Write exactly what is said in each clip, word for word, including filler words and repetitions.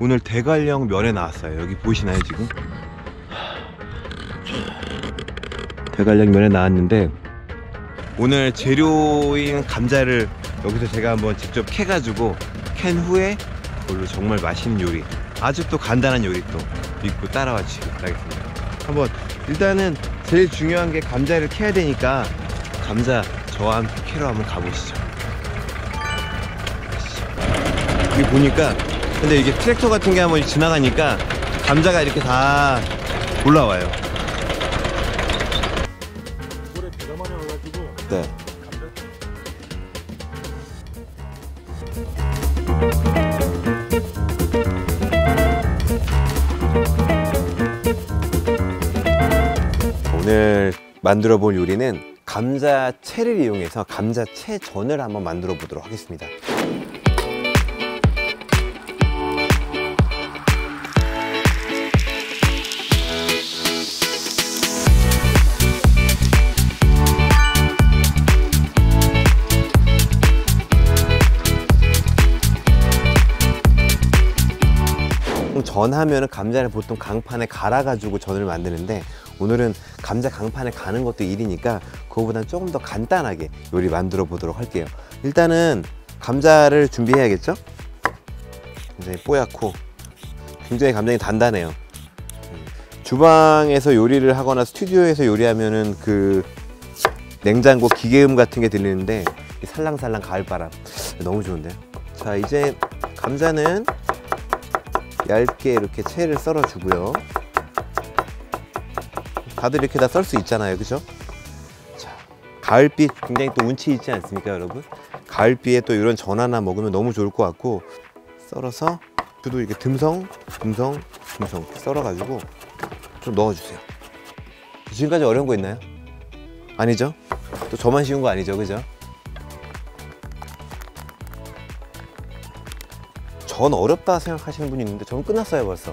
오늘 대관령 면에 나왔어요. 여기 보이시나요 지금? 대관령 면에 나왔는데 오늘 재료인 감자를 여기서 제가 한번 직접 캐가지고 캔 후에 그걸로 정말 맛있는 요리, 아주 또 간단한 요리 또 믿고 따라와 주시기 바라겠습니다. 한번 일단은 제일 중요한 게 감자를 캐야 되니까 감자 저와 함께 캐러 한번 가보시죠. 여기 보니까 근데 이게 트랙터 같은 게 한번 지나가니까 감자가 이렇게 다 올라와요. 네. 오늘 만들어 볼 요리는 감자채를 이용해서 감자채전을 한번 만들어 보도록 하겠습니다. 전하면 감자를 보통 강판에 갈아가지고 전을 만드는데 오늘은 감자 강판에 가는 것도 일이니까 그거보단 조금 더 간단하게 요리 만들어 보도록 할게요. 일단은 감자를 준비해야겠죠? 굉장히 뽀얗고 굉장히 감자가 단단해요. 주방에서 요리를 하거나 스튜디오에서 요리하면은 그 냉장고 기계음 같은 게 들리는데 살랑살랑 가을바람 너무 좋은데요? 자, 이제 감자는 얇게 이렇게 채를 썰어주고요. 다들 이렇게 다 썰 수 있잖아요, 그죠? 자, 가을빛 굉장히 또 운치 있지 않습니까, 여러분? 가을비에 또 이런 전 하나 먹으면 너무 좋을 것 같고, 썰어서 저도 이렇게 듬성, 듬성, 듬성 썰어가지고 좀 넣어주세요. 지금까지 어려운 거 있나요? 아니죠? 또 저만 쉬운 거 아니죠, 그죠? 전 어렵다 생각하시는 분이 있는데 전 끝났어요 벌써.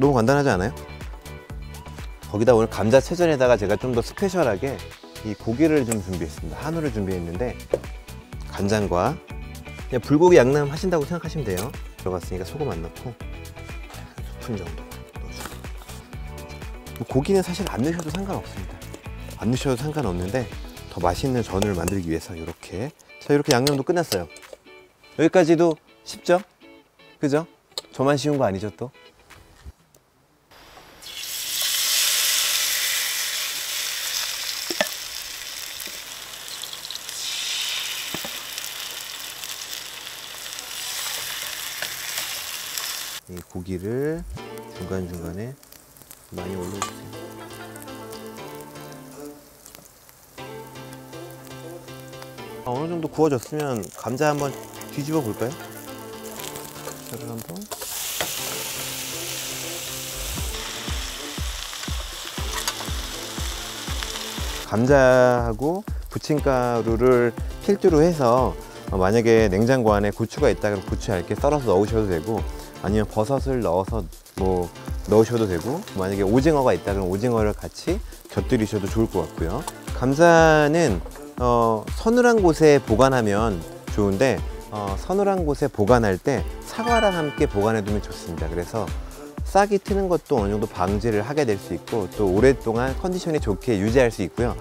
너무 간단하지 않아요? 거기다 오늘 감자채전에다가 제가 좀 더 스페셜하게 이 고기를 좀 준비했습니다. 한우를 준비했는데 간장과 그냥 불고기 양념 하신다고 생각하시면 돼요. 들어갔으니까 소금 안 넣고 한 스푼 정도 넣어주세요. 고기는 사실 안 넣으셔도 상관없습니다. 안 넣으셔도 상관없는데 더 맛있는 전을 만들기 위해서 이렇게. 자, 이렇게 양념도 끝났어요. 여기까지도 쉽죠? 그죠? 저만 쉬운 거 아니죠 또? 이 고기를 중간중간에 많이 올려주세요. 어느 정도 구워졌으면 감자 한번 뒤집어 볼까요? 한번 감자하고 부침가루를 필두로 해서 만약에 냉장고 안에 고추가 있다 그러면 고추 얇게 썰어서 넣으셔도 되고 아니면 버섯을 넣어서 뭐 넣으셔도 되고 만약에 오징어가 있다 그러면 오징어를 같이 곁들이셔도 좋을 것 같고요. 감자는 어, 서늘한 곳에 보관하면 좋은데 어, 서늘한 곳에 보관할 때 사과랑 함께 보관해두면 좋습니다. 그래서 싹이 트는 것도 어느 정도 방지를 하게 될 수 있고 또 오랫동안 컨디션이 좋게 유지할 수 있고요.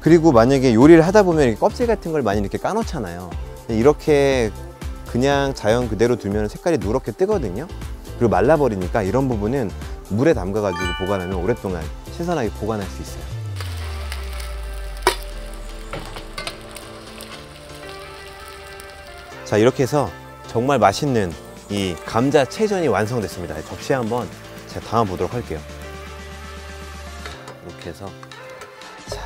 그리고 만약에 요리를 하다 보면 이렇게 껍질 같은 걸 많이 이렇게 까놓잖아요. 이렇게 그냥 자연 그대로 두면 색깔이 누렇게 뜨거든요. 그리고 말라버리니까 이런 부분은 물에 담가가지고 보관하면 오랫동안 신선하게 보관할 수 있어요. 자, 이렇게 해서 정말 맛있는 이 감자채전이 완성됐습니다. 접시에 한번 제가 담아보도록 할게요. 이렇게 해서 자.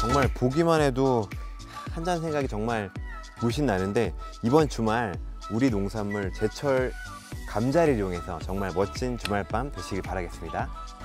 정말 보기만 해도 한 잔 생각이 정말 물씬 나는데 이번 주말 우리 농산물 제철 감자를 이용해서 정말 멋진 주말밤 되시길 바라겠습니다.